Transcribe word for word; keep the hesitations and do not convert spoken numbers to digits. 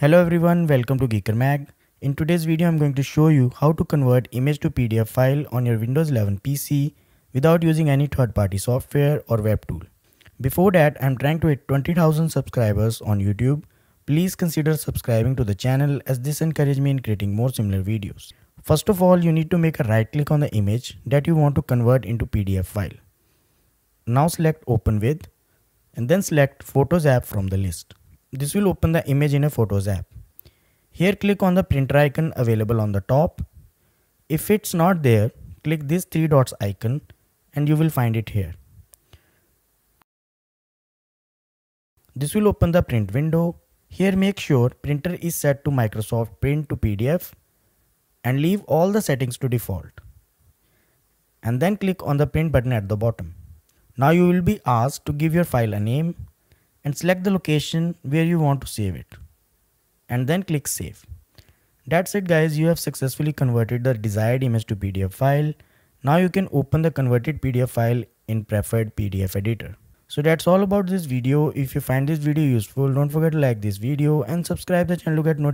Hello everyone, welcome to Geeker Mag. In today's video, I'm going to show you how to convert image to P D F file on your Windows eleven P C without using any third-party software or web tool. Before that, I'm trying to hit twenty thousand subscribers on YouTube. Please consider subscribing to the channel as this encourages me in creating more similar videos. First of all, you need to make a right click on the image that you want to convert into P D F file. Now select Open With and then select Photos app from the list. This will open the image in a Photos app. Here click on the printer icon available on the top. If it's not there, click this three dots icon and you will find it here. This will open the print window. Here make sure printer is set to Microsoft Print to P D F and leave all the settings to default. And then click on the print button at the bottom. Now you will be asked to give your file a name and select the location where you want to save it and then click save. That's it guys, you have successfully converted the desired image to P D F file. Now you can open the converted P D F file in preferred P D F editor. So that's all about this video. If you find this video useful, don't forget to like this video and subscribe the channel to get notifications.